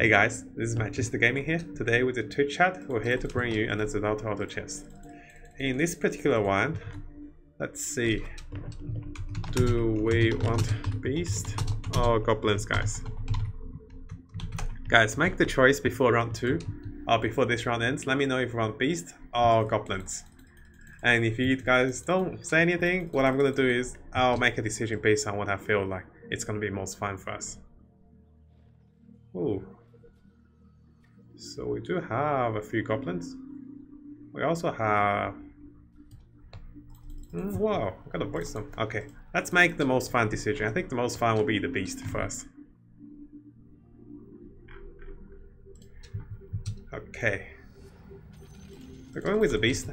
Hey guys, this is Mattjestic Gaming here. Today with the Twitch chat, we're here to bring you another Delta Auto chest. In this particular one, let's see. Do we want Beast or Goblins, guys? Guys, make the choice before round 2, or before this round ends. Let me know if you want Beast or Goblins. And if you guys don't say anything, what I'm gonna do is I'll make a decision based on what I feel like it's gonna be most fun for us. Ooh. So we do have a few goblins. We also have... Wow, I gotta voice them. Okay, let's make the most fun decision. I think the most fun will be the beast first. Okay. We're going with the beast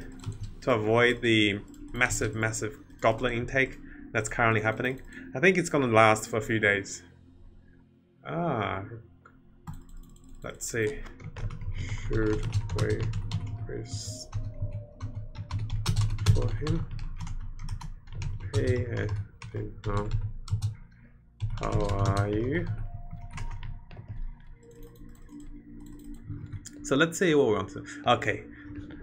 to avoid the massive goblin intake that's currently happening. I think it's gonna last for a few days. Ah. Let's see. Should we press for him? Hey, I think now. How are you? So let's see what we want to.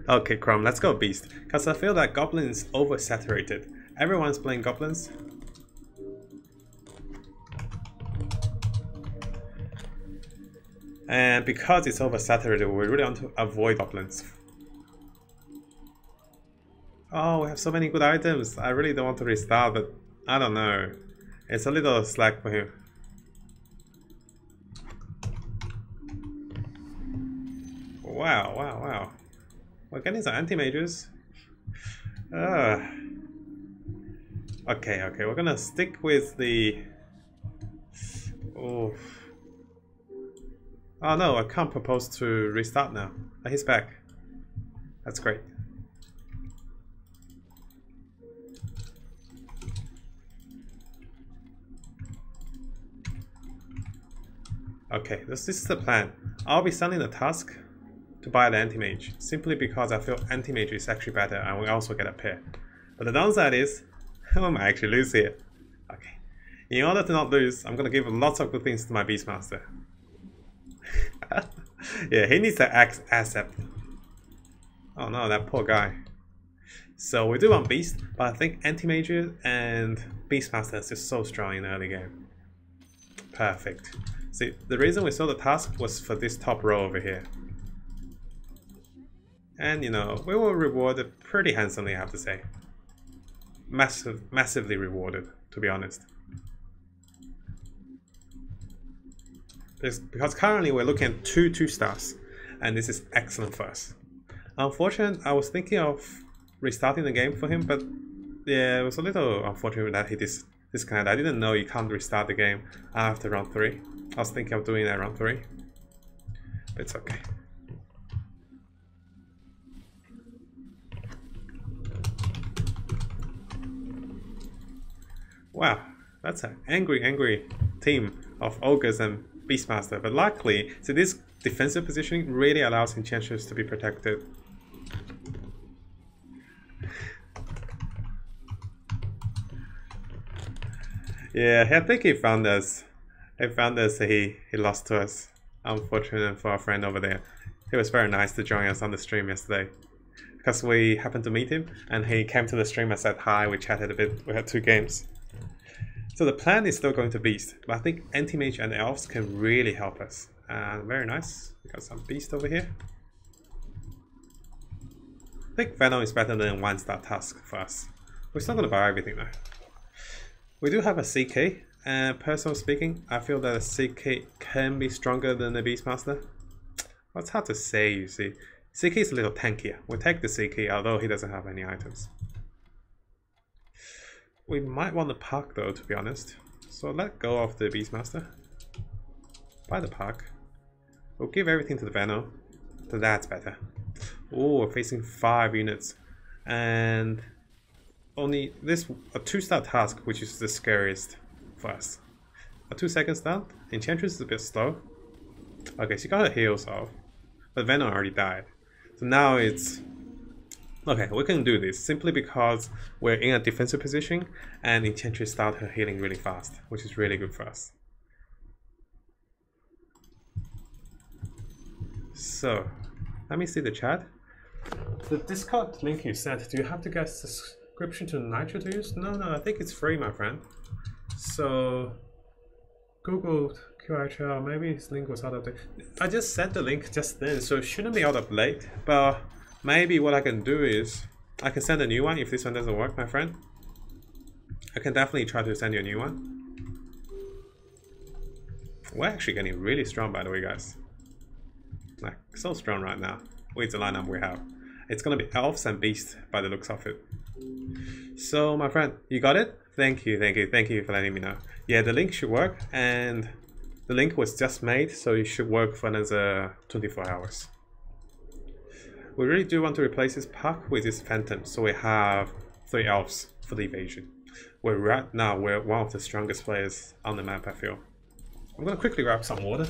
Okay, Chrome. Let's go beast. Cause I feel that goblins oversaturated. Everyone's playing goblins. And because it's oversaturated, we really want to avoid goblins. Oh, we have so many good items. I really don't want to restart, but I don't know. It's a little slack for him. Wow. We're getting some anti-mages. Okay, we're gonna stick with the... Oh no, I can't propose to restart now. He's back. That's great. Okay, this is the plan. I'll be sending a task to buy the anti-mage, simply because I feel anti-mage is actually better and we also get a pair. But the downside is, I might actually lose here. Okay. In order to not lose, I'm gonna give lots of good things to my Beastmaster. Yeah, he needs to axe ASAP. Oh no, that poor guy. So we do want Beast, but I think Anti-Mage and Beastmaster is just so strong in the early game. Perfect. See, the reason we saw the task was for this top row over here. And you know, we were rewarded pretty handsomely, I have to say. Massively rewarded, to be honest. Because currently we're looking at two 2-stars, and this is excellent for us. Unfortunately, I was thinking of restarting the game for him, but yeah, it was a little unfortunate that he disconnected. I didn't know you can't restart the game after round 3. I was thinking of doing that round 3. But it's okay. Wow, that's an angry team of ogres and Beastmaster, but luckily, so this defensive positioning really allows enchanters to be protected. Yeah, I think he found us. He lost to us. Unfortunate for our friend over there. He was very nice to join us on the stream yesterday, because we happened to meet him, and he came to the stream and said hi. We chatted a bit. We had 2 games. So the plan is still going to Beast, but I think Anti-Mage and Elves can really help us. Very nice, we got some Beast over here. I think Venom is better than 1-star task for us. We're still gonna buy everything though. We do have a CK, and personally speaking, I feel that a CK can be stronger than the Beastmaster. Well, it's hard to say, you see. CK is a little tankier. We'll take the CK, although he doesn't have any items. We might want the park though, to be honest. So let go of the Beastmaster. Buy the park. We'll give everything to the Venom. So that's better. Oh, we're facing 5 units. And only this a 2-star task, which is the scariest for us. A 2-second start. Enchantress is a bit slow. Okay, she got her heals off. But Venom already died. So now it's... Okay, we can do this simply because we're in a defensive position and Enchantress starts her healing really fast, which is really good for us. So let me see the chat. The Discord link you sent, do you have to get a subscription to Nitro to use? No, I think it's free, my friend. So Google QHL, maybe his link was out of date. I just sent the link just then, so it shouldn't be out of date, but maybe what I can do is I can send a new one if this one doesn't work, my friend. I can definitely try to send you a new one. We're actually getting really strong, by the way, guys. Like, so strong right now. With the lineup we have. It's gonna be elves and beasts by the looks of it. So, my friend, you got it? Thank you for letting me know. Yeah, the link should work, and the link was just made, so it should work for another 24 hours. We really do want to replace this pack with this phantom, so we have 3 elves for the evasion. We're right now, we're one of the strongest players on the map, I feel. I'm gonna quickly grab some water.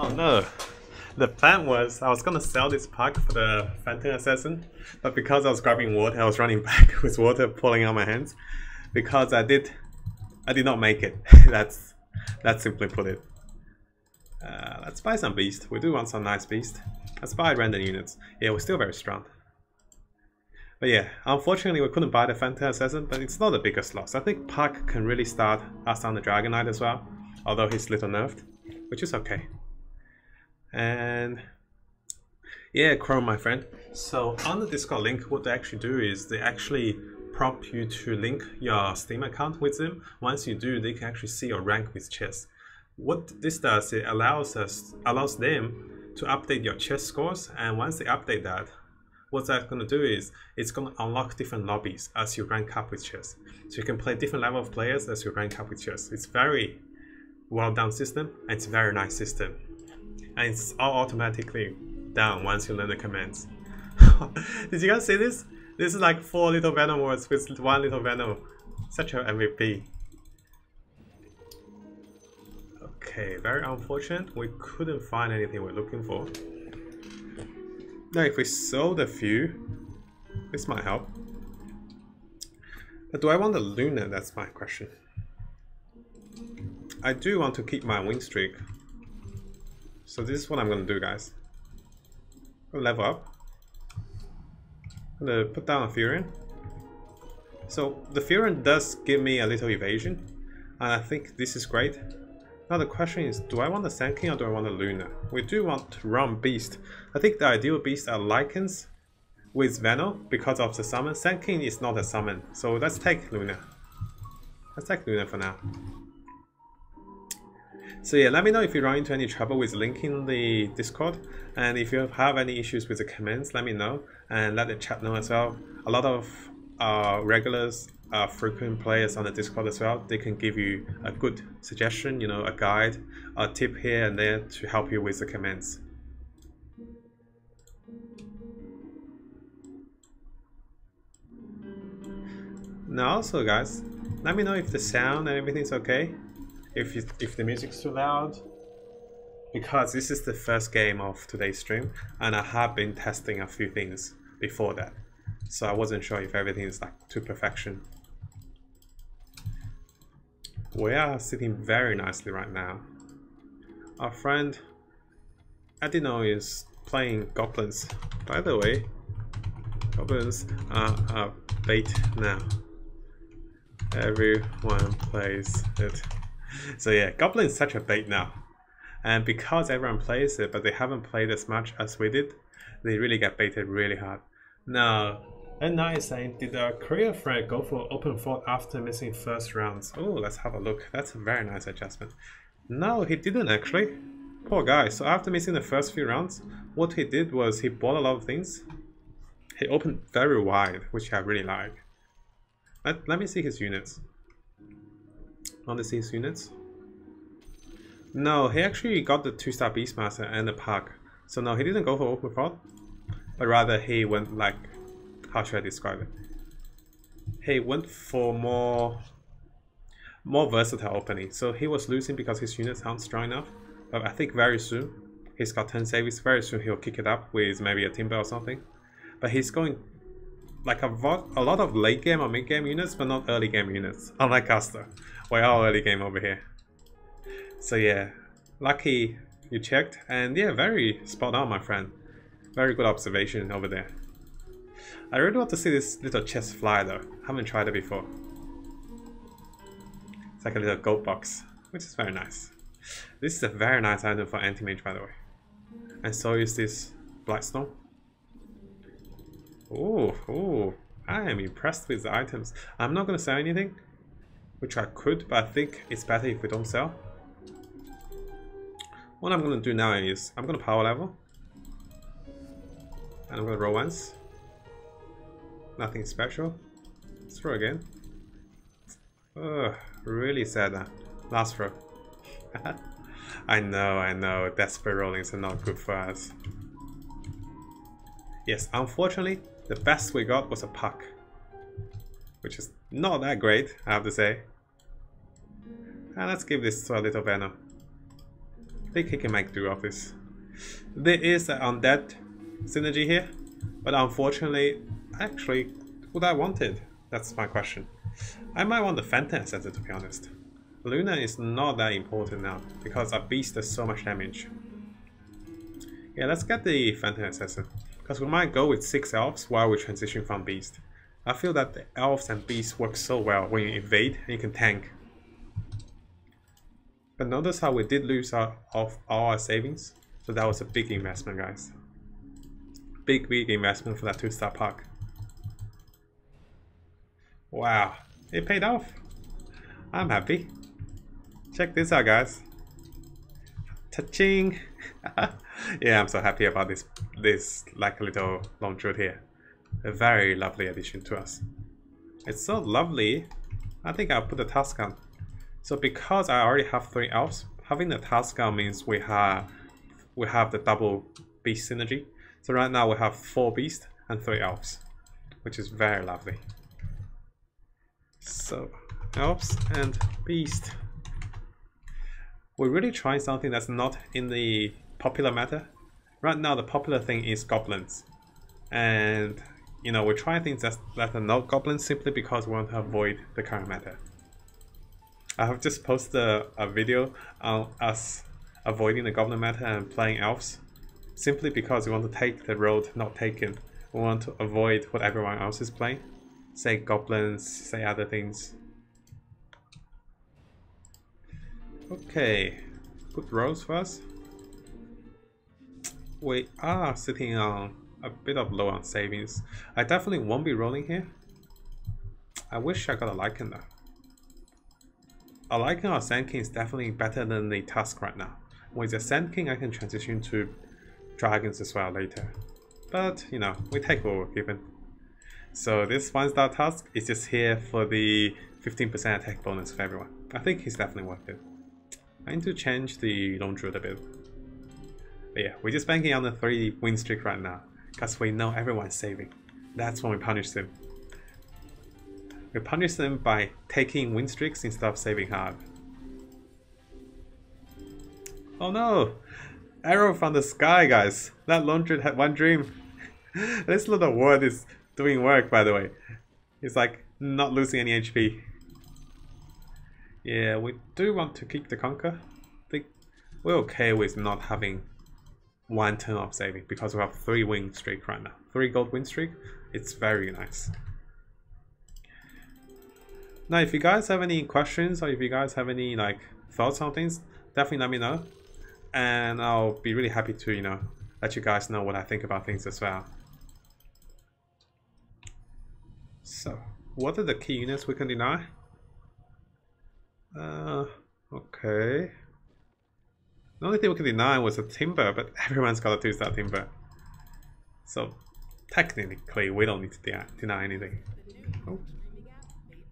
Oh no, the plan was I was gonna sell this pack for the Phantom Assassin, but because I was grabbing water, I was running back with water pouring on my hands, because I did not make it. that's simply put it. Let's buy some beast. We do want some nice beast. Let's buy random units. Yeah, we're still very strong. But yeah, unfortunately we couldn't buy the Phantom Assassin, but it's not the biggest loss. I think Park can really start us on the Dragon Knight as well, although he's little nerfed, which is okay. And yeah, Chrome, my friend. So on the Discord link, what they actually do is they actually prompt you to link your Steam account with them. Once you do, they can actually see your rank with chess. What this does, it allows them to update your chess scores, and once they update that, what that's going to do is it's going to unlock different lobbies as you rank up with chess, so you can play different level of players as you rank up with chess. It's very well done system, and it's a very nice system. And it's all automatically down once you learn the commands. Did you guys see this? This is like 4 little venom words with 1 little venom. Such a MVP. Okay, very unfortunate. We couldn't find anything we're looking for. Now, if we sold a few, this might help. But do I want the Luna? That's my question. I do want to keep my win streak. So this is what I'm gonna do, guys. I'll level up. I'm gonna put down a Furion. So the Furion does give me a little evasion, and I think this is great. Now the question is, do I want the Sand King or do I want the Luna? We do want to run beast. I think the ideal beasts are Lycans with Venom because of the summon. Sand King is not a summon, so let's take Luna. Let's take Luna for now. So yeah, let me know if you run into any trouble with linking the Discord, and if you have any issues with the commands, let me know, and let the chat know as well. A lot of regulars, frequent players on the Discord as well, they can give you a good suggestion, you know, a guide, a tip here and there to help you with the commands. Now also, guys, let me know if the sound and everything's okay. If the music's too loud, because this is the first game of today's stream, and I have been testing a few things before that, so I wasn't sure if everything is like to perfection. We are sitting very nicely right now. Our friend Adino is playing goblins. By the way, goblins are a bait now. Everyone plays it. So yeah, Goblin is such a bait now, and because everyone plays it but they haven't played as much as we did, they really get baited really hard. Now, N9 is saying, did our Korean friend go for open fault after missing first rounds? Oh, let's have a look. That's a very nice adjustment. No, he didn't actually. Poor guy. So after missing the first few rounds, what he did was he bought a lot of things. He opened very wide, which I really like. Let me see his units. On the C's units. No, he actually got the 2-star Beastmaster and the Park. So no, he didn't go for open fault, but rather he went like how should I describe it? He went for more versatile opening. So he was losing because his units aren't strong enough. But I think very soon, he's got 10 saves, very soon he'll kick it up with maybe a Timber or something. But he's going like a lot of late game or mid game units, but not early game units. Unlike us though, we're all early game over here. So yeah, lucky you checked, and yeah, very spot on my friend. Very good observation over there. I really want to see this little chest fly though, haven't tried it before. It's like a little goat box, which is very nice. This is a very nice item for anti-mage by the way. And so is this Blightstorm. Oh, I am impressed with the items. I'm not going to sell anything, which I could, but I think it's better if we don't sell. What I'm going to do now is, I'm going to power level. And I'm going to roll once. Nothing special. Let's throw again. Ugh, really sad that. Last throw. I know, desperate rollings are not good for us. Yes, unfortunately, the best we got was a puck. Which is not that great, I have to say. And let's give this to a little Venom. I think he can make do of this. There is an undead synergy here, but unfortunately, actually, what I wanted, that's my question. I might want the Phantom Sensor to be honest. Luna is not that important now, because our beast does so much damage. Yeah, let's get the Phantom Assassin, because we might go with 6 elves while we transition from beast. I feel that the elves and beasts work so well when you invade and you can tank. But notice how we did lose all our savings, so that was a big investment guys. Big investment for that 2-star park. Wow, it paid off. I'm happy. Check this out guys. Touching. Yeah, I'm so happy about this like little longitude here. A very lovely addition to us. It's so lovely. I think I'll put the task on. So because I already have 3 elves, having the task on means we have the double beast synergy. So right now we have 4 beasts and 3 elves, which is very lovely. So elves and beast. We're really trying something that's not in the popular matter. Right now the popular thing is goblins. And you know, we're trying things that are not goblins simply because we want to avoid the current matter. I have just posted a video on us avoiding the goblin matter and playing elves. Simply because we want to take the road not taken. We want to avoid what everyone else is playing. Say goblins, say other things. Okay, good rolls for us. We are sitting on a bit of low on savings. I definitely won't be rolling here. I wish I got a Lycan though. A Lycan or a Sand King is definitely better than the Tusk right now. With the Sand King I can transition to dragons as well later. But you know, we take what we're given. So this 1-star Tusk is just here for the 15% attack bonus for everyone. I think he's definitely worth it. I need to change the Lone Druid a bit. But yeah, we're just banking on the 3 win streak right now. Because we know everyone's saving. That's when we punish them. We punish them by taking win streaks instead of saving hard. Oh no! Arrow from the sky guys! That Lone Druid had one dream! This little ward is doing work by the way. It's like not losing any HP. Yeah, we do want to kick the Conquer. I think we're okay with not having 1 turn of saving because we have 3 win streak right now. 3 gold win streak. It's very nice. Now if you guys have any questions or if you guys have any like thoughts on things, definitely let me know. And I'll be really happy to, you know, let you guys know what I think about things as well. So, what are the key units we can deny? Okay. The only thing we can deny was a Timber, but everyone's got a 2-star Timber. So, technically, we don't need to deny anything. Oh,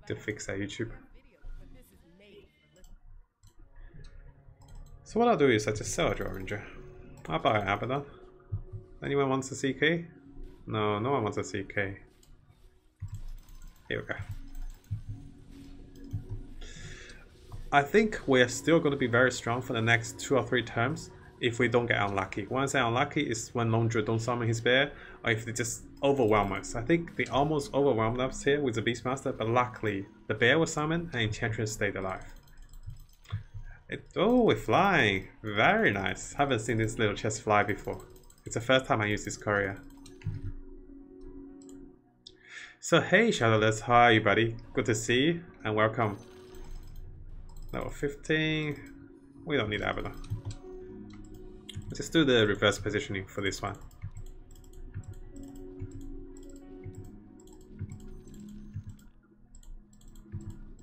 to fix our YouTube. So what I'll do is I just sell a Draw Ranger. I'll buy an Abaddon. Anyone wants a CK? No, no one wants a CK. Here we go. I think we're still going to be very strong for the next 2 or 3 terms if we don't get unlucky. When I say unlucky, it's when Longju don't summon his bear, or if they just overwhelm us. I think they almost overwhelmed us here with the Beastmaster, but luckily the bear was summoned and Enchantress stayed alive. Oh, we're flying. Very nice. Haven't seen this little chest fly before. It's the first time I use this courier. So hey Shadowless, how are you, buddy? Good to see you and welcome. Level 15. We don't need Abaddon. Let's just do the reverse positioning for this one.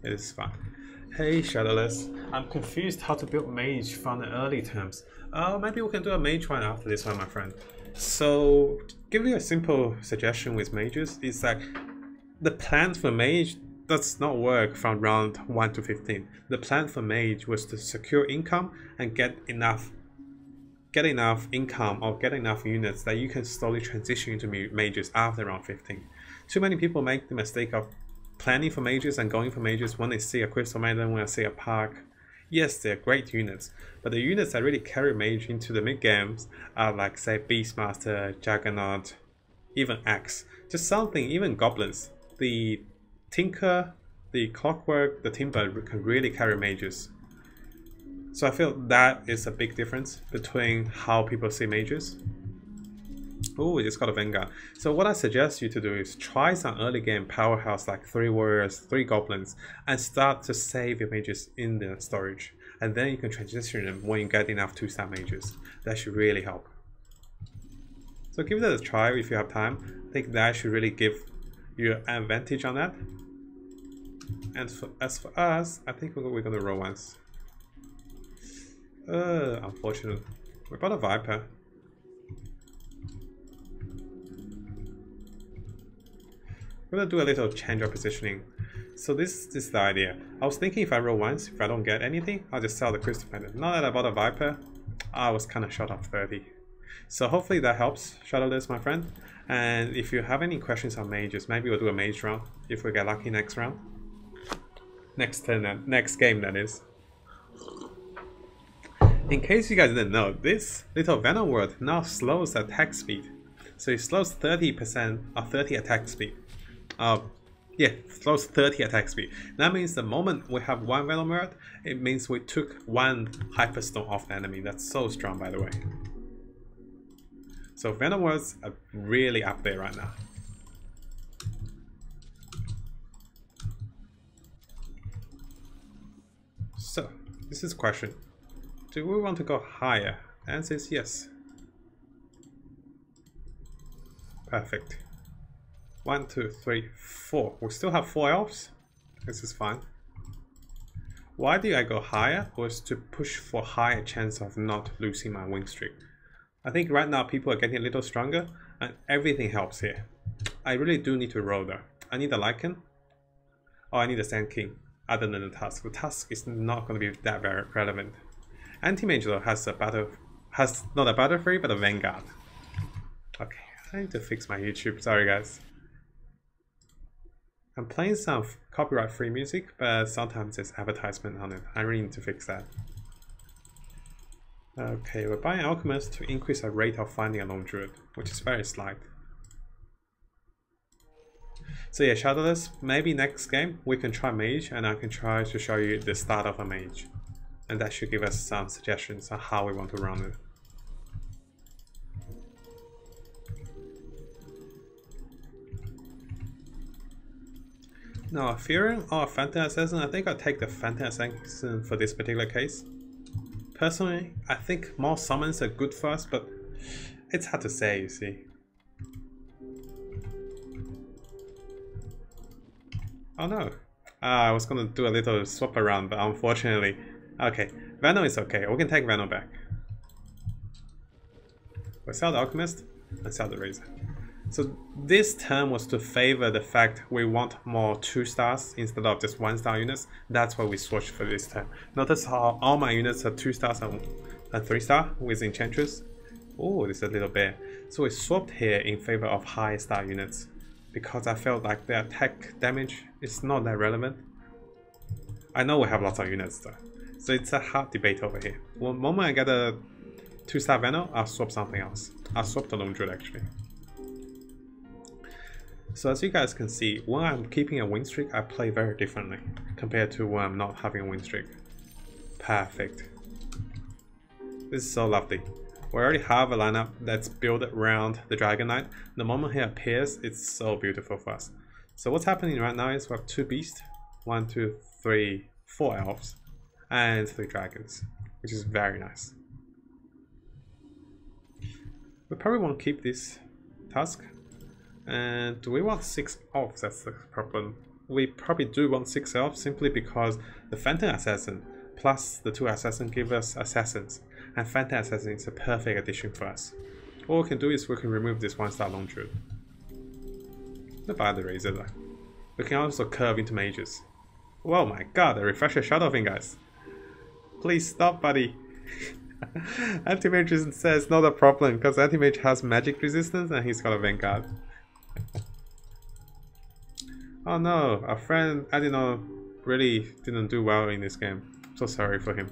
It is fun. Hey Shadowless, I'm confused how to build mage from the early terms. Maybe we can do a mage one after this one, my friend. So give you a simple suggestion with mages is that the plan for mage does not work from round 1 to 15. The plan for mage was to secure income and get enough income or get enough units that you can slowly transition into mages after round 15. Too many people make the mistake of planning for mages and going for mages when they see a crystal maiden, when they see a park. Yes, they're great units, but the units that really carry mage into the mid games are like say Beastmaster, Juggernaut, even Axe, just something, even Goblins. The Tinker, the Clockwork, the Timber can really carry mages. So I feel that is a big difference between how people see mages. Oh, we just got a Vanguard. So what I suggest you to do is try some early game powerhouse like 3 warriors, 3 goblins and start to save your mages in the storage. And then you can transition them when you get enough 2-star mages. That should really help. So give that a try if you have time. I think that should really give you an advantage on that. And as for us, I think we're going to roll once. Unfortunate. We got a Viper. We're going to do a little change of positioning. So this is the idea. I was thinking if I roll once, if I don't get anything, I'll just sell the Crystal Pendant. Now that I bought a Viper, I was kind of short of 30. So hopefully that helps, Shadowless, my friend. And if you have any questions on mages, maybe we'll do a mage round if we get lucky next round. Next turn, next game that is. In case you guys didn't know, this little Venom Ward now slows attack speed. So it slows 30% or 30 attack speed. Yeah, slows 30 attack speed. That means the moment we have 1 Venom Ward, it means we took 1 Hyperstone off the enemy. That's so strong, by the way. So Venom Wards are really up there right now. So, this is the question. Do we want to go higher? The answer is yes. Perfect. 1, 2, 3, 4. We still have 4 elves. This is fine. Why do I go higher? Was to push for higher chance of not losing my win streak. I think right now people are getting a little stronger and everything helps here. I really do need to roll though. I need a Lycan or I need a Sand King other than the Tusk. The Tusk is not going to be that very relevant. Anti-Mage though has not a Battle Free but a Vanguard. Okay, I need to fix my YouTube, sorry guys. I'm playing some copyright free music but sometimes there's advertisement on it. I really need to fix that. Okay, we're buying Alchemist to increase our rate of finding a Lone Druid, which is very slight. So yeah, Shadowless, maybe next game we can try Mage and I can try to show you the start of a Mage. And that should give us some suggestions on how we want to run it. Now a Furion or a Phantom Assassin, I think I'll take the Phantom Assassin for this particular case. Personally, I think more summons are good for us, but it's hard to say, you see. Oh no, I was gonna do a little swap around, but unfortunately... Okay, Venom is okay, we can take Venom back. We'll sell the Alchemist and sell the Razor. So this term was to favor the fact we want more 2-stars instead of just 1-star units. That's why we switched for this term. Notice how all my units are 2-stars and 3-star with Enchantress. Oh, this is a little bear. So we swapped here in favor of high-star units. because I felt like the attack damage is not that relevant. I know we have lots of units though, so it's a hard debate over here. One moment I get a 2-star Venom, I'll swap something else. I'll swap the Lone Druid actually. So as you guys can see, when I'm keeping a win streak, I play very differently compared to when I'm not having a win streak. Perfect. This is so lovely. We already have a lineup that's built around the Dragon Knight. The moment he appears, it's so beautiful for us. So what's happening right now is we have 2 beasts, 4 elves, and 3 dragons, which is very nice. We probably won't keep this task. And do we want 6 elves? That's the problem. We probably do want 6 elves simply because the Phantom Assassin plus the 2 assassins give us assassins, and Phantom Assassin is a perfect addition for us. All we can do is we can remove this 1-star Lone Druid. Not by the razor though. We can also curve into mages. Whoa, my god, a refresher shadow thing, guys. Please stop, buddy. Anti-mage says not a problem because anti-mage has magic resistance and he's got a vanguard. Oh no, our friend Adino really didn't do well in this game. I'm so sorry for him.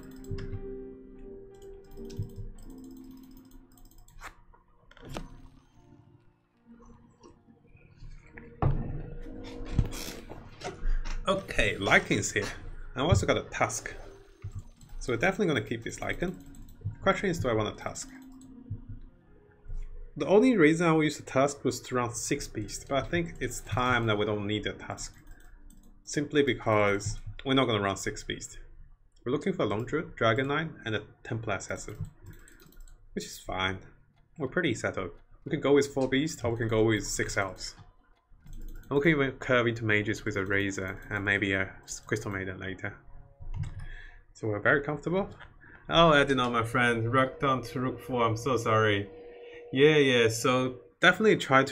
Okay, Lycan's here. I've also got a Tusk. So we're definitely going to keep this Lycan. The question is, do I want a Tusk? The only reason I would use a Tusk was to run 6 beasts, but I think it's time that we don't need a Tusk. Simply because we're not going to run 6 beasts. We're looking for a Lone Druid, Dragon Knight, and a Templar Assassin. Which is fine. We're pretty settled. We can go with 4 beasts, or we can go with 6 elves. And we can even curve into mages with a razor and maybe a crystal maiden later. So we're very comfortable. Oh, Adino, my friend, rocked on to rook 4, I'm so sorry. Yeah, so definitely try a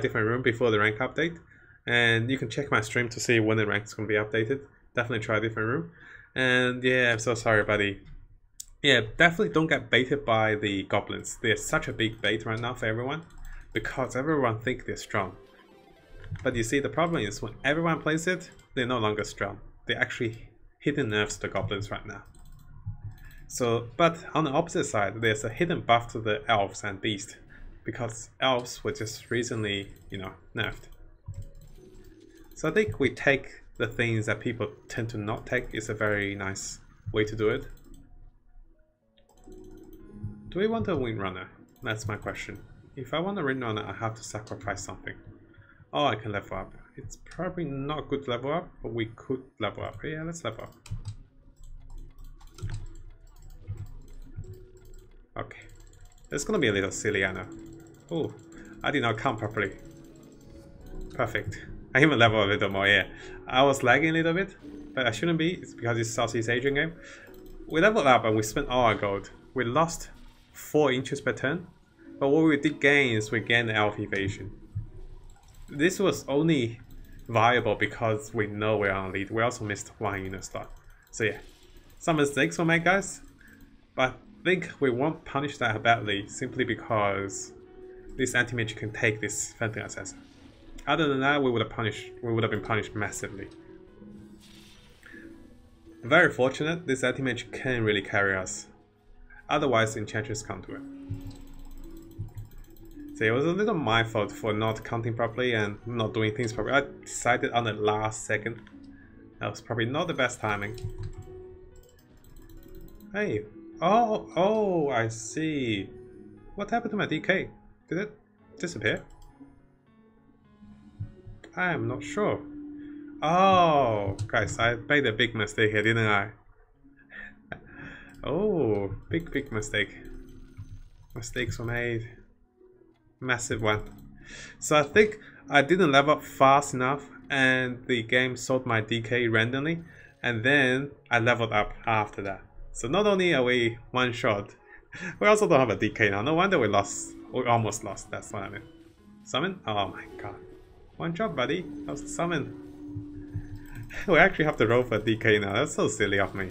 different room before the rank update, and you can check my stream to see when the rank is going to be updated. Definitely try a different room. And yeah, I'm so sorry, buddy. Yeah, definitely don't get baited by the goblins. They're such a big bait right now for everyone, because everyone thinks they're strong. But you see, the problem is when everyone plays it, they're no longer strong. They're actually hitting nerfs to the goblins right now. So, but on the opposite side, there's a hidden buff to the elves and beasts, because elves were just recently, nerfed. So I think we take the things that people tend to not take is a very nice way to do it. Do we want a windrunner? That's my question. If I want a windrunner, I have to sacrifice something. Oh, I can level up. It's probably not good to level up, but we could level up. Yeah, let's level up. Okay, it's gonna be a little silly, I know. Oh, I did not count properly. Perfect. I even level a little more, yeah. I was lagging a little bit, but I shouldn't be. It's because it's Southeast Asian game. We leveled up and we spent all our gold. We lost 4 inches per turn, but what we did gain is we gained elf evasion. This was only viable because we know we're on lead. We also missed 1 unit slot. So yeah, some mistakes were made, guys, but I think we won't punish that badly simply because this anti-mage can take this Phantom Assassin. Other than that, we would have been punished massively. Very fortunate this anti-mage can really carry us. Otherwise the Enchantress can't do it. So it was a little my fault for not counting properly and not doing things properly. I decided on the last second. That was probably not the best timing. Hey. Oh, I see. What happened to my DK? Did it disappear? I am not sure. Oh, guys, I made a big mistake here, didn't I? Oh, big mistake. Mistakes were made. Massive one. So I think I didn't level up fast enough and the game sold my DK randomly, and then I leveled up after that. So not only are we one shot, we also don't have a DK now. No wonder we lost. We almost lost. That's what I meant. Summon? Oh my god. One job, buddy. That was the summon. We actually have to roll for a DK now. That's so silly of me.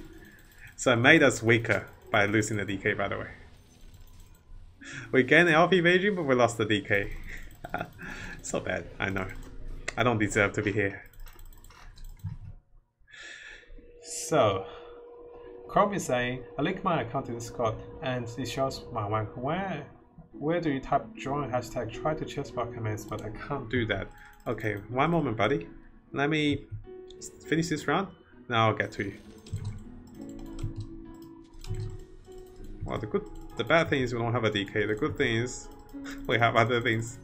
So it made us weaker by losing the DK, by the way. We gained the elf evasion, but we lost the DK. It's not bad, I know. I don't deserve to be here. So, Chrome is saying, I link my account to Discord and it shows my rank. Where do you type join hashtag try to chess bar commands, but I can't do that. Okay, one moment, buddy. Let me finish this round. Now I'll get to you. Well, the bad thing is we don't have a DK. The good thing is we have other things.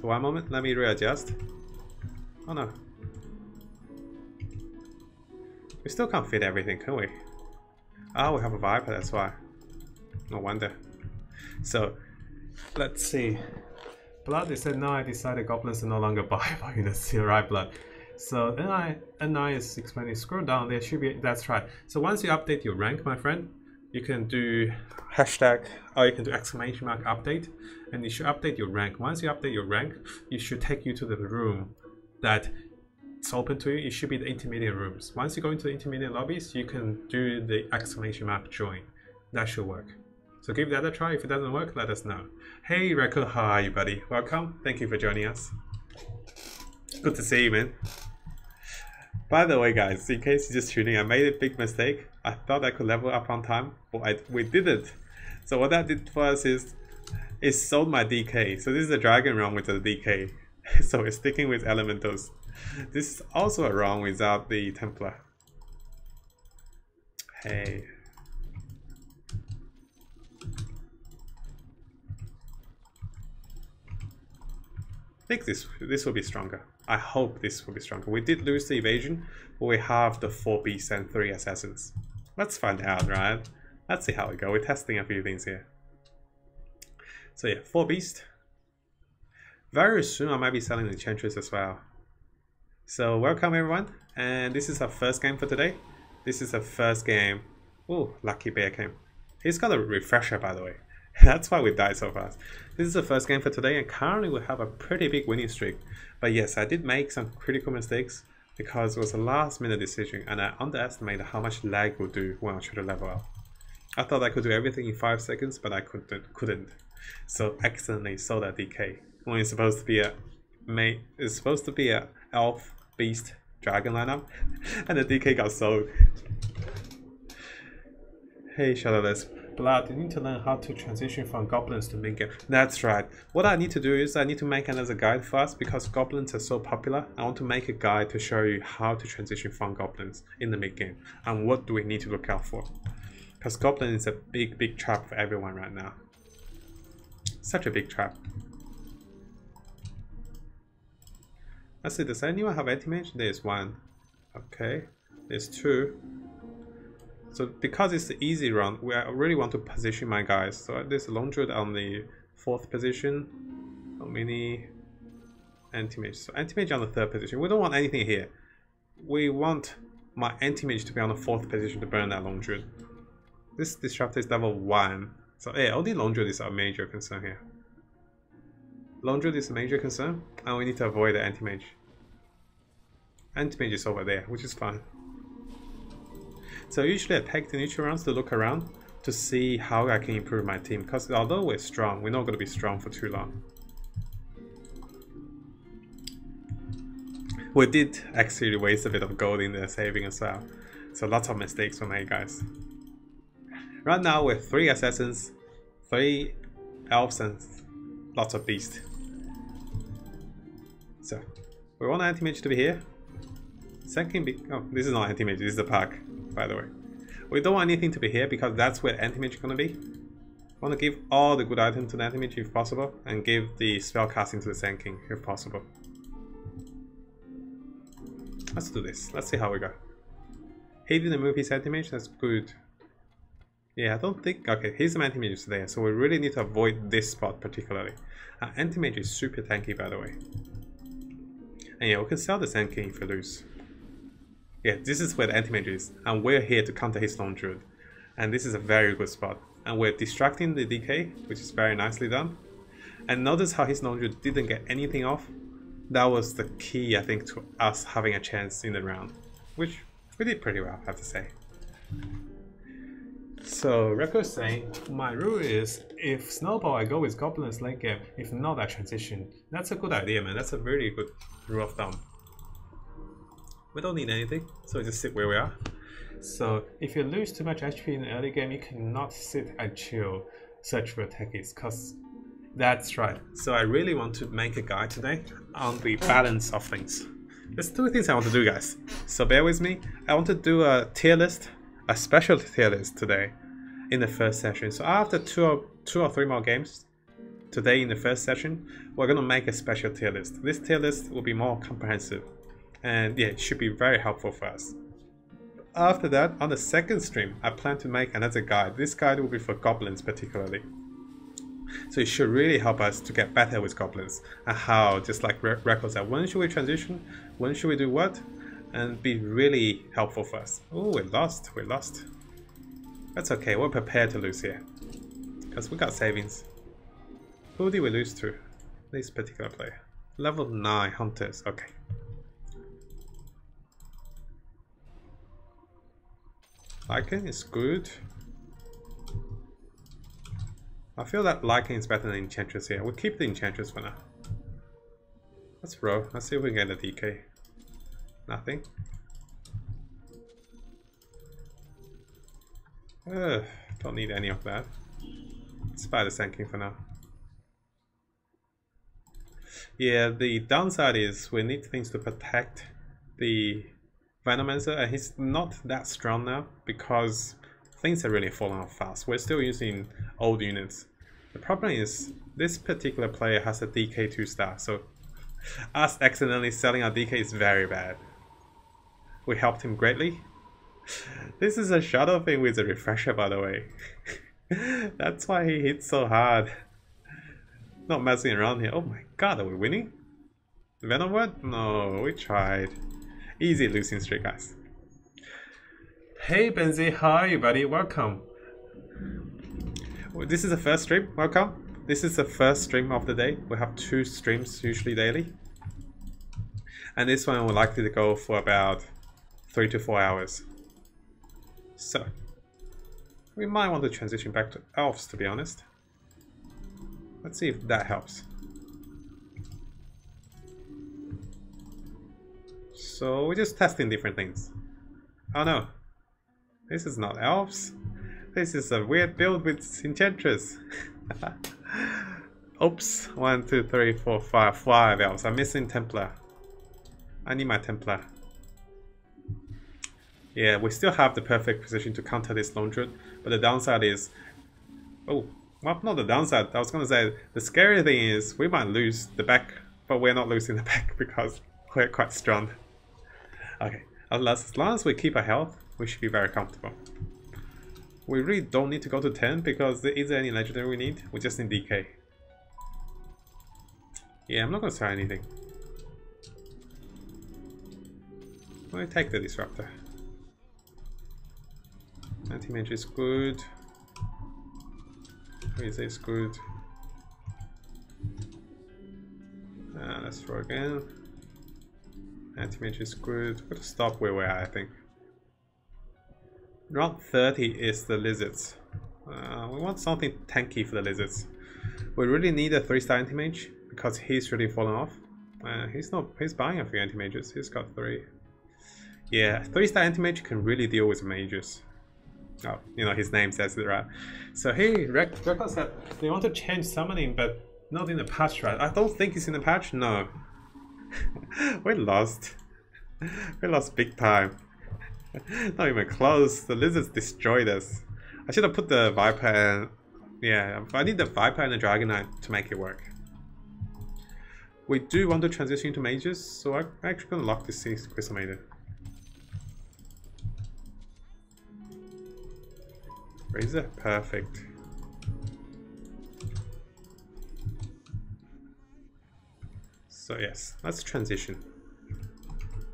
So one moment, let me readjust. Oh no. We still can't fit everything, can we? Ah, we have a Viper, that's why. No wonder. So, let's see. Blood, they said, no, I decided goblins are no longer Viper units, you're right, Blood. So, NI is expanding. Scroll down, there should be, that's right. So once you update your rank, my friend, you can do hashtag, or you can do exclamation mark update, and you should update your rank. Once you update your rank, it should take you to the room that it's open to you. It should be the intermediate rooms. Once you go into the intermediate lobbies, you can do the exclamation mark join. That should work. So give that a try. If it doesn't work, let us know. Hey Reco, how are you, buddy? Welcome. Thank you for joining us. Good to see you, man. By the way, guys, in case you're just tuning, I made a big mistake. I thought I could level up on time, but we didn't. So what that did for us is it sold my DK. So this is a dragon round with a DK. So it's sticking with elementals. This is also a round without the Templar. Hey. I think this will be stronger. I hope this will be stronger. We did lose the evasion, but we have the 4 beasts and 3 assassins. Let's find out, right? Let's see how we go. We're testing a few things here. So yeah, 4 beasts. Very soon I might be selling the enchantress as well. So welcome everyone, and this is our first game for today. This is the first game. Ooh, lucky bear came. He's got a refresher, by the way. That's why we died so fast. This is the first game for today, and currently we have a pretty big winning streak. But yes, I did make some critical mistakes because it was a last minute decision, and I underestimated how much lag would do when I try to level up. I thought I could do everything in 5 seconds, but I couldn't. So accidentally sold that DK. When it's supposed to be a mate, it's supposed to be a elf, beast, dragon lineup, and the DK got sold. Hey Shadowless. Blood, you need to learn how to transition from goblins to main game. That's right. What I need to do is I need to make another guide first, because goblins are so popular. I want to make a guide to show you how to transition from goblins in the mid game and what do we need to look out for, because goblin is a big trap for everyone right now. Such a big trap. Let's see, does anyone have anti-mage? There's one. Okay, there's two. So because it's the easy round, I really want to position my guys. So there's Lone Druid on the 4th position. Mini anti-mage. So anti-mage on the 3rd position. We don't want anything here. We want my anti-mage to be on the 4th position to burn that Lone Druid. This disruptor is level 1. So yeah, only Lone Druid is our major concern here. Lone Druid is a major concern, and we need to avoid the anti-mage. Anti-mage is over there, which is fine. So usually I take the neutral rounds to look around to see how I can improve my team, because although we're strong, we're not going to be strong for too long. We did actually waste a bit of gold in the saving as well, so lots of mistakes were made, guys. Right now we're 3 assassins, 3 elves and lots of beasts. So we want anti-mage to be here. Oh, this is not anti-mage, this is the pack. By the way, we don't want anything to be here because that's where anti-mage is going to be. I want to give all the good items to the anti-mage if possible, and give the spell casting to the Sand King if possible. Let's do this. Let's see how we go. He didn't move his anti-mage, that's good. Yeah, I don't think... Okay, his anti-mage is there, so we really need to avoid this spot particularly. Our anti-mage is super tanky, by the way. And yeah, we can sell the Sand King if we lose. Yeah, this is where the anti-mage is, and we're here to counter his Lone Druid. And this is a very good spot. And we're distracting the DK, which is very nicely done. And notice how his Lone Druid didn't get anything off. That was the key, I think, to us having a chance in the round. Which we did pretty well, I have to say. So Reko's saying, my rule is if snowball I go with goblins late game, if not I transition. That's a good idea, man. That's a really good rule of thumb. We don't need anything, so we just sit where we are. So if you lose too much HP in the early game, you cannot sit and chill, search for techies, cause that's right. So I really want to make a guide today on the balance of things. There's two things I want to do, guys. So bear with me. I want to do a tier list, a special tier list today in the first session. So after two or three more games today in the first session, we're going to make a special tier list. This tier list will be more comprehensive and yeah, it should be very helpful for us. After that, on the second stream, I plan to make another guide. This guide will be for goblins particularly. So it should really help us to get better with goblins and how, just like Reko said, when should we transition, when should we do what, and be really helpful for us. Oh, we lost. That's okay, we're prepared to lose here because we got savings. Who did we lose to? This particular player, level 9 hunters. Okay, Lycan is good. I feel that Lycan is better than Enchantress here. We'll keep the Enchantress for now. Let's roll. Let's see if we can get a DK. Nothing. Don't need any of that. Spider Sanking for now. Yeah, the downside is we need things to protect the Venomancer, and he's not that strong now because things are really falling off fast. We're still using old units. The problem is this particular player has a DK 2-star, so us accidentally selling our DK is very bad. We helped him greatly. This is a shadow thing with a refresher, by the way. That's why he hits so hard. Not messing around here. Oh my god, are we winning? Venomward? No, we tried. Easy losing streak, guys. Hey Benzi, how are you, buddy? Welcome. This is the first stream. Welcome. This is the first stream of the day. We have 2 streams usually daily, and this one will likely to go for about 3 to 4 hours. So we might want to transition back to elves, to be honest. Let's see if that helps. So we're just testing different things. Oh no. This is not elves. This is a weird build with Enchantress. Oops. 5 elves. I'm missing Templar. I need my Templar. Yeah, we still have the perfect position to counter this Lone Druid, but the downside is... Oh, well, not the downside. I was going to say, the scary thing is we might lose the back, but we're not losing the back because we're quite strong. Okay, as long as we keep our health, we should be very comfortable. We really don't need to go to 10 because there isn't any legendary we need. We just need DK. Yeah, I'm not going to try anything. We'll take the Disruptor. Anti-Mage is good. Freezer is good. Let's throw again. Anti-Mage is good. We'll stop where we are, I think. Round 30 is the lizards. We want something tanky for the lizards. We really need a 3-star anti-mage because he's really fallen off. He's buying a few anti-mages. He's got 3. Yeah, 3-star anti-mage can really deal with mages. Oh, you know, his name says it, right? So hey, Reko said they want to change summoning, but not in the patch, right? I don't think it's in the patch. No. We lost. We lost big time. Not even close. The lizards destroyed us. I should have put the Viper and... Yeah, I need the Viper and the Dragonite to make it work. We do want to transition to mages, so I'm actually going to lock this Crystal Maiden. Razor? Perfect. So yes, let's transition.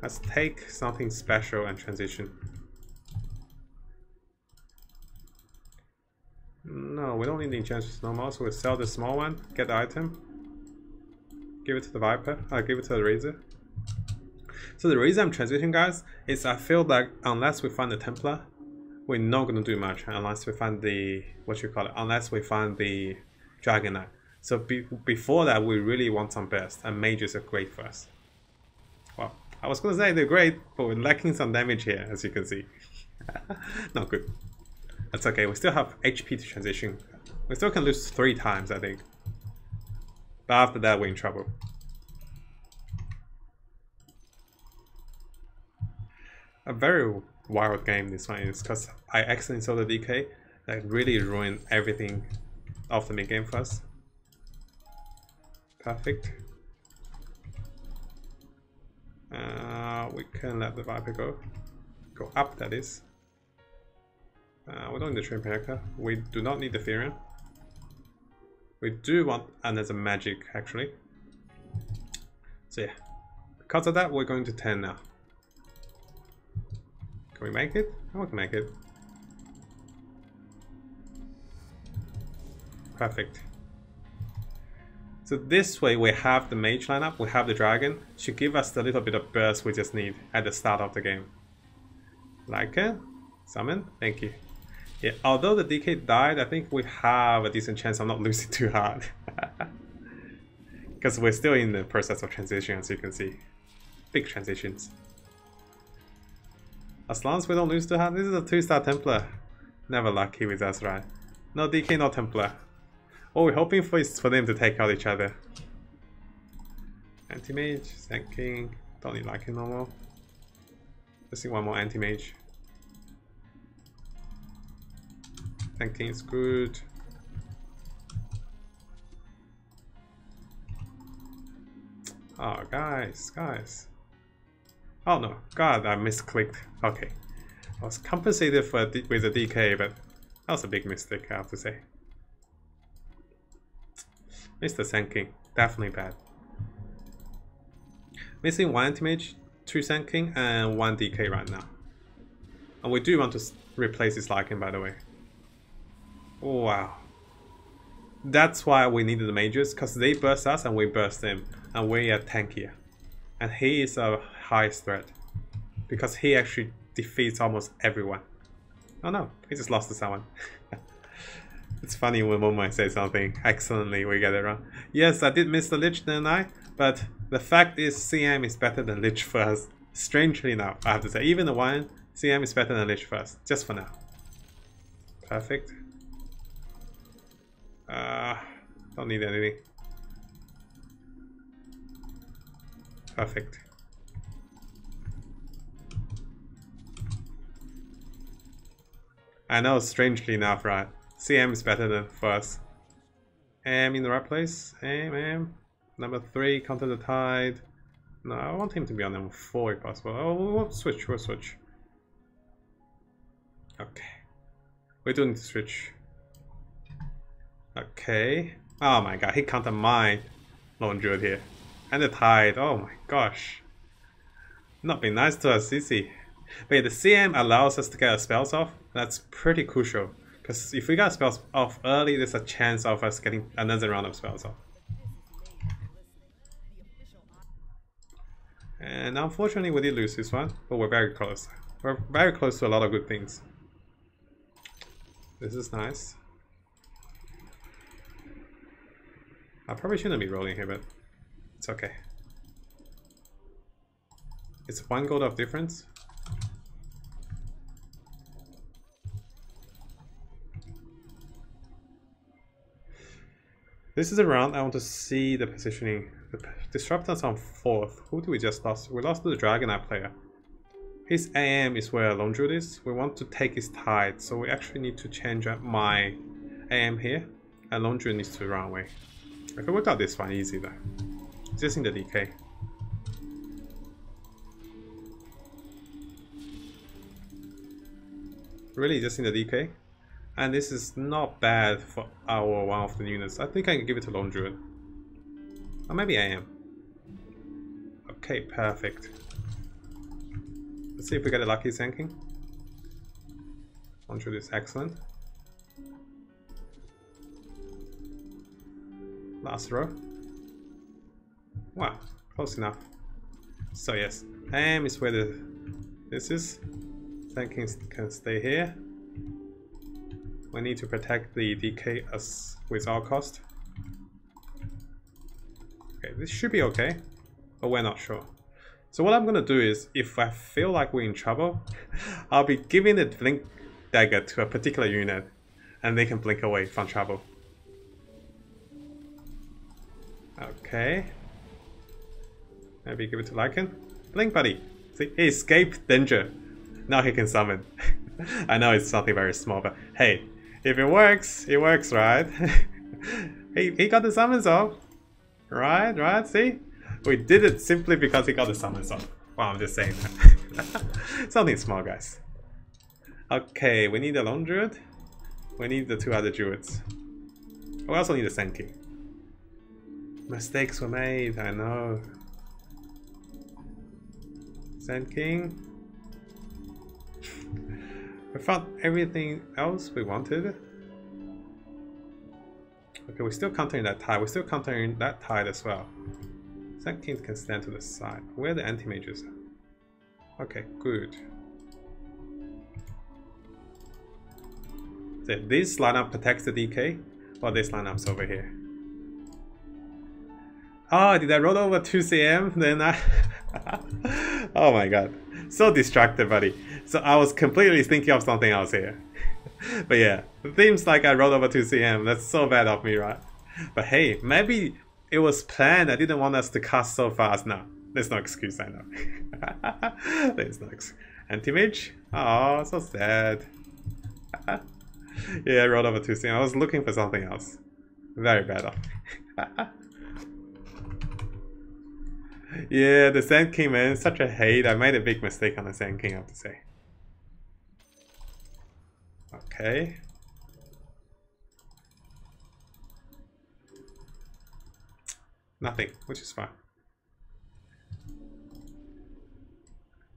Let's take something special and transition. No, we don't need the Enchantress no more, so we'll sell the small one, get the item, give it to the Viper, give it to the Razor. So the reason I'm transitioning, guys, is I feel like unless we find the Templar, we're not gonna do much unless we find the Dragon Knight. So before that, we really want some burst, and mages are great for us. Well, I was gonna say they're great, but we're lacking some damage here, as you can see. Not good. That's okay. We still have HP to transition. We still can lose 3 times, I think. But after that, we're in trouble. A very wild game this one is, because I accidentally saw the DK that really ruined everything of the mid game for us. Perfect. We can let the Viper go. Go up, that is. We don't need the Shrimp Hacker. We do not need the Therion. We do want another magic, actually. So yeah. Because of that, we're going to 10 now. Can we make it? Oh, we can make it. Perfect. So this way we have the mage lineup, we have the dragon, should give us the little bit of burst we just need at the start of the game. Lycan? Summon? Thank you. Yeah, although the DK died, I think we have a decent chance I'm not losing too hard. Because we're still in the process of transition, as you can see. Big transitions. As long as we don't lose too hard, this is a 2-star Templar. Never lucky with us, right? No DK, no Templar. What we're hoping for is for them to take out each other. Anti-mage, Sand King, don't need Lycan no more. Let's see one more anti-mage. Sand King is good. Oh guys. Oh no, god, I misclicked. Okay. I was compensated for with a DK, but that was a big mistake, I have to say. Mr. Sand King, definitely bad. Missing 1 anti-mage, 2 Sand King, and 1 DK right now. And we do want to replace this Lycan, by the way. Oh, wow. That's why we needed the mages, because they burst us and we burst them. And we are tankier. And he is our highest threat. Because he actually defeats almost everyone. Oh no, he just lost to someone. It's funny when one might say something excellently, we get it wrong. Yes, I did miss the Lich, didn't I? But the fact is, CM is better than Lich for us. Strangely enough, I have to say. Even the one, CM is better than Lich for us. Just for now. Perfect. Don't need anything. Perfect. I know, strangely enough, right? CM is better than for us. Am in the right place. Am. Number 3, counter the tide. No, I want him to be on number 4 if possible. Oh, we'll switch. Okay. We do need to switch. Okay. Oh my god, he countered my Lone Druid here. And the tide. Oh my gosh. Not being nice to us, is he? But yeah, the CM allows us to get our spells off. That's pretty crucial. Because if we got spells off early, there's a chance of us getting another round of spells off. And unfortunately we did lose this one, but we're very close. We're very close to a lot of good things. This is nice. I probably shouldn't be rolling here, but it's okay. It's 1 gold of difference. This is a round I want to see the positioning. The Disruptor's on 4th. Who do we just lost? We lost to the Dragon Knight player. His AM is where Lone Druid is. We want to take his tide, so we actually need to change up my AM here. And Lone Druid needs to run away. I could work out this one easy though. Just in the DK. Really, just in the DK? And this is not bad for our one of the units. I think I can give it to Lone Druid. Or maybe I am. Okay, perfect. Let's see if we get a lucky Sand King. Lone Druid is excellent. Last row. Wow, close enough. So yes, I am is where the... This is. Sand King can stay here. We need to protect the DKS with all cost. Okay, this should be okay, but we're not sure. So what I'm gonna do is, if I feel like we're in trouble, I'll be giving the blink dagger to a particular unit, and they can blink away from trouble. Okay. Maybe give it to Lycan. Blink, buddy. See, he escaped danger. Now he can summon. I know it's something very small, but hey, if it works, it works, right? he got the summons off. Right, right, see? We did it simply because he got the summons off. Well, I'm just saying that. Something small, guys. Okay, we need a lone druid. We need the two other druids. We also need a Senki. Mistakes were made, I know. Sand King. We found everything else we wanted. Okay, we're still countering that tide. We're still countering that tide as well. Sand King can stand to the side. Where are the anti-mages? Okay, good. So this lineup protects the DK, while this lineup's over here. Oh, did I roll over 2 CM? Then I... Oh my god. So distracted, buddy. So I was completely thinking of something else here. But yeah, it seems like I rolled over 2 CM. That's so bad of me, right? But hey, maybe it was planned. I didn't want us to cast so fast. No, there's no excuse, I know. There's no excuse. Anti-mage? Oh, so sad. Yeah, I rolled over 2 CM. I was looking for something else. Very bad of me. Yeah, the Sand King, man, such a hate. I made a big mistake on the Sand King, I have to say. Okay. Nothing, which is fine.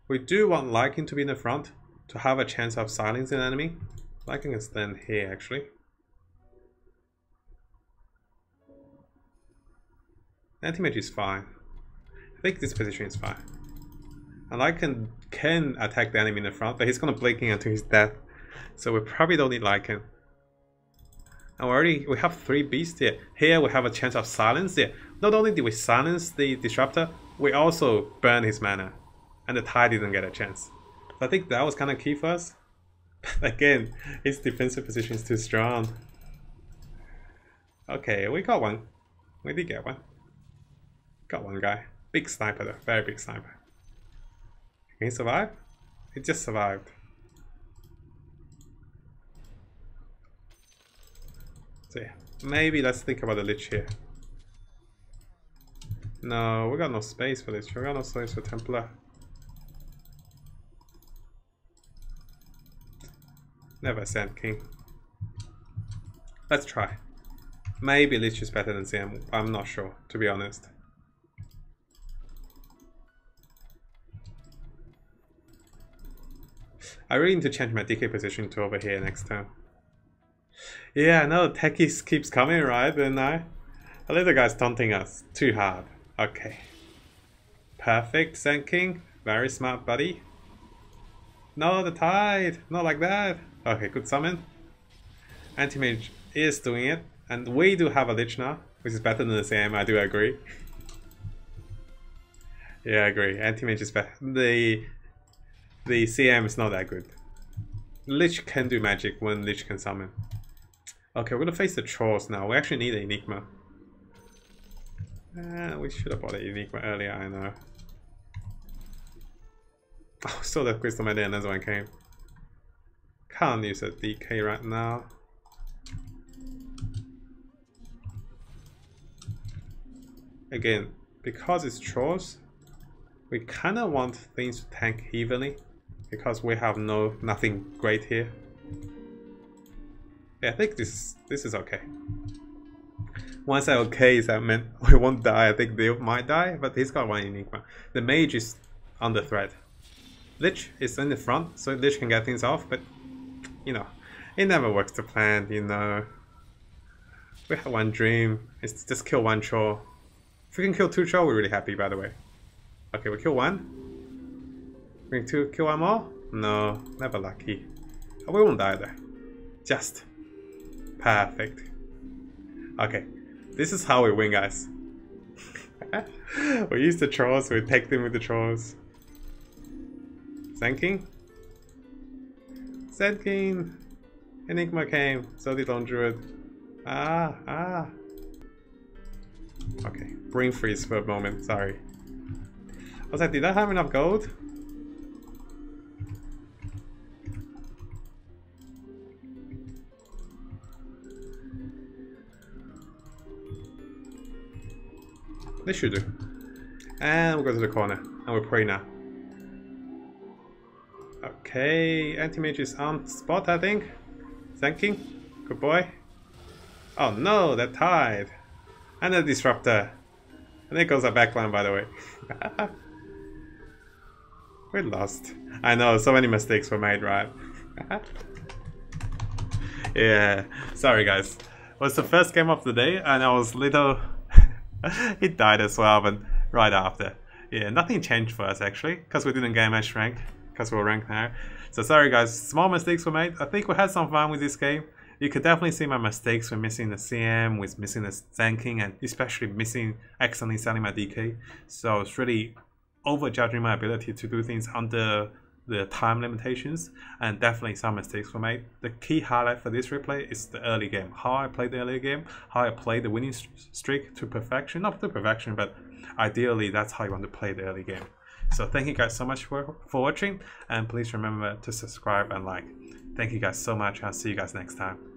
We do want Lycan to be in the front to have a chance of silencing an enemy. Lycan can stand here, actually. Anti-mage is fine. I think this position is fine. And Lycan can attack the enemy in the front, but he's gonna blink in until his death. So we probably don't need Lycan. And we have 3 beasts here. Here we have a chance of silence here. Not only did we silence the disruptor, we also burned his mana. And the tide didn't get a chance. So I think that was kinda key for us. But again, his defensive position is too strong. Okay, we got one. We did get one. Got one guy. Big sniper though, very big sniper. Can he survive? He just survived. So yeah, maybe let's think about the Lich here. No, we got no space for Lich, we got no space for Templar. Never Sand King. Let's try. Maybe Lich is better than CM, I'm not sure, to be honest. I really need to change my DK position to over here next time. Yeah, I know techies keeps coming, right? Didn't I? The little guy's taunting us too hard. Okay. Perfect, Sand King. Very smart, buddy. No, the tide. Not like that. Okay, good summon. Anti-mage is doing it. And we do have a Lich now, which is better than the same, I do agree. Yeah, I agree. Anti-mage is better. The CM is not that good. Lich can do magic when Lich can summon. Okay, we're gonna face the trolls now. We actually need an Enigma. We should have bought an Enigma earlier, I know. Oh, so that Crystal Melee and another one came. Can't use a DK right now. Again, because it's trolls, we kinda want things to tank evenly. Because we have nothing great here. Yeah, I think this is okay. Once I okay is that meant we won't die. I think they might die, but he's got one Enigma. The mage is under threat. Lich is in the front, so Lich can get things off, but you know, it never works to plan, you know. We have one dream, it's just kill one troll. If we can kill 2 trolls, we're really happy, by the way. Okay, we kill 1. Bring 2, kill 1 more? No, never lucky. I won't either. Just perfect. Okay, this is how we win, guys. We use the trolls, we take them with the trolls. Zenking? Zenking! Enigma came, so did on Druid. Okay, brain freeze for a moment, sorry. I was like, did I have enough gold? This should do. And we'll go to the corner. And we'll pray now. Okay, anti-mage is on spot, I think. Zenking. Good boy. Oh no, they're tied. And a disruptor. And there goes our backline, by the way. We're lost. I know, so many mistakes were made, right? Yeah. Sorry, guys. It was the first game of the day, and I was little... It died as well, but right after. Yeah, nothing changed for us actually, because we didn't gain match rank, because we're ranked now. So sorry guys, small mistakes were made. I think we had some fun with this game. You could definitely see my mistakes with missing the CM, with missing the tanking, and especially missing accidentally selling my DK. So it's really overjudging my ability to do things under the time limitations, and definitely some mistakes were made. The key highlight for this replay is the early game, how I played the early game, how I played the winning streak to perfection, not to perfection, but ideally that's how you want to play the early game. So thank you guys so much for watching, and please remember to subscribe and like. Thank you guys so much, I'll see you guys next time.